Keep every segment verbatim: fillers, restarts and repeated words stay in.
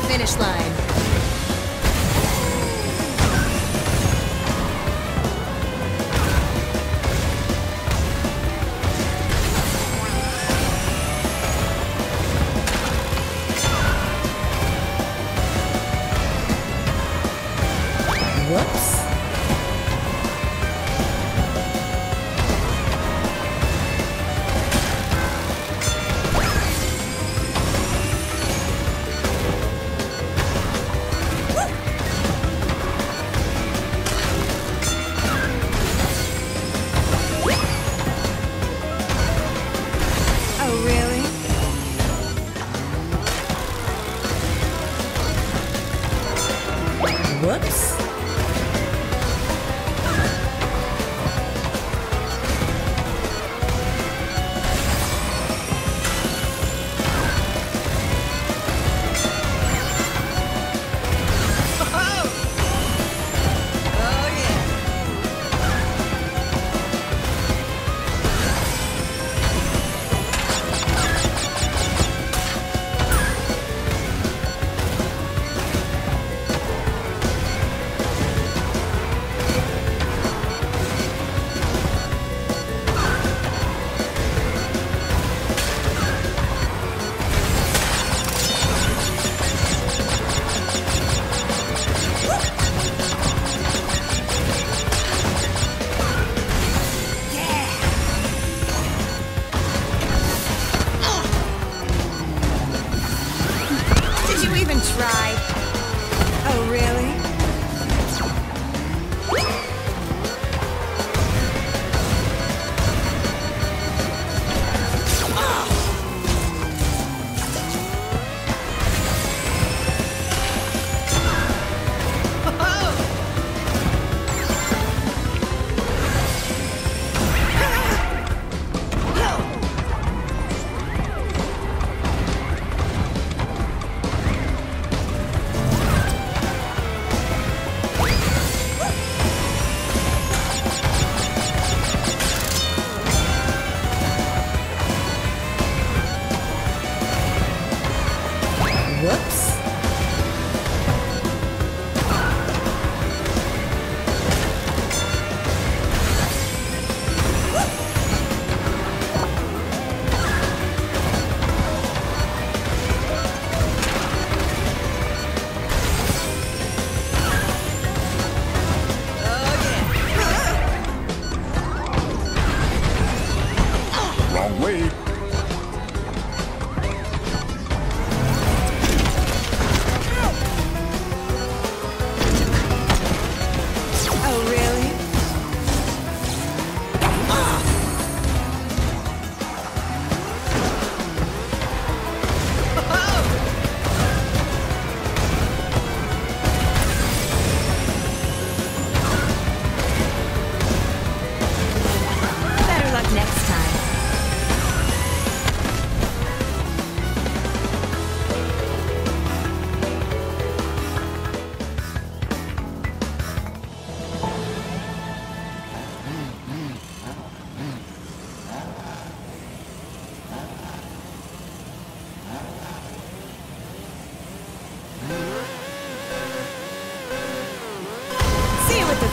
the finish line.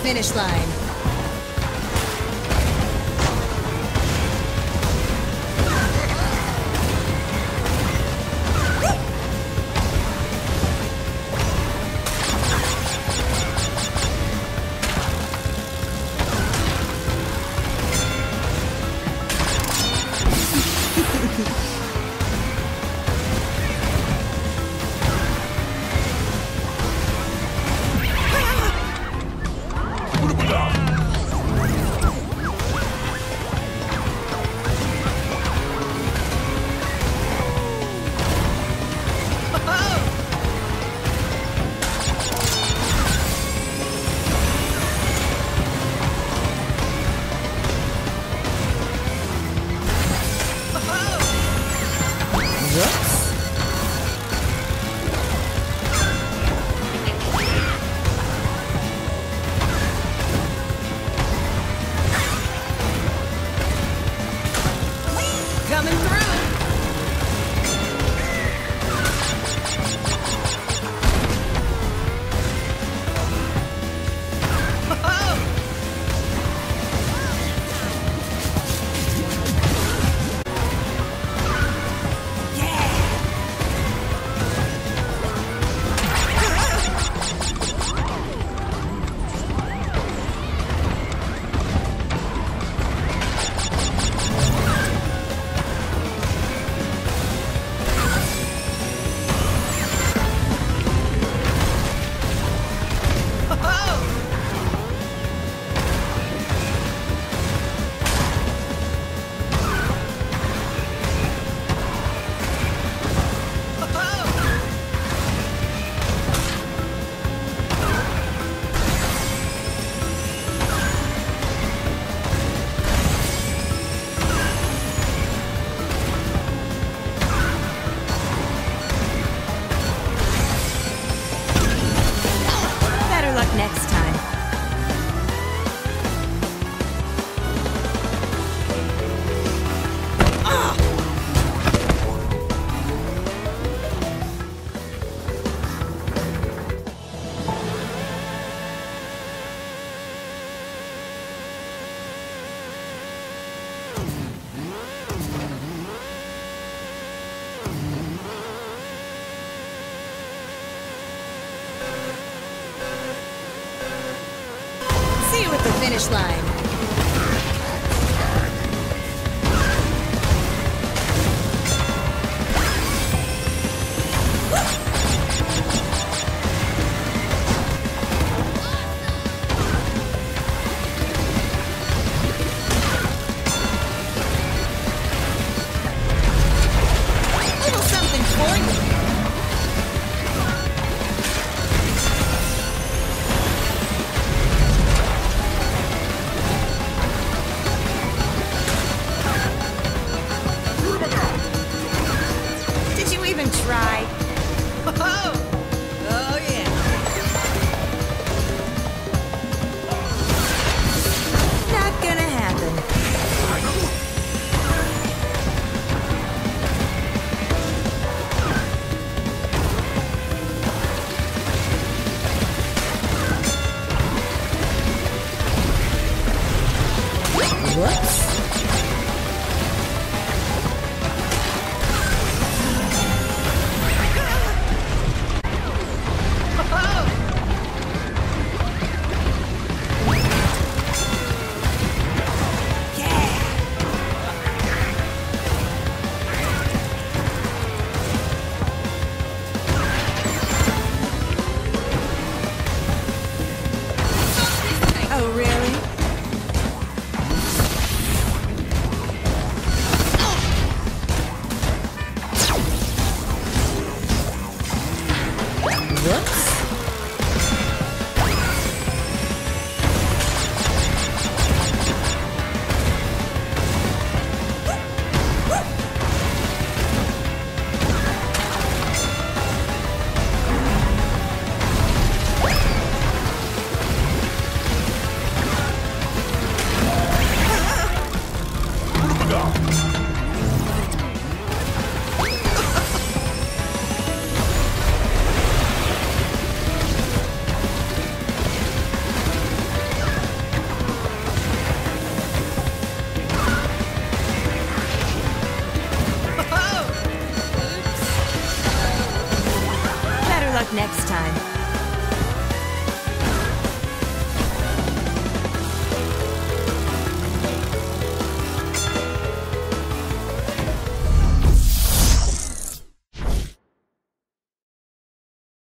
Finish line. Stop. finish line. Next time.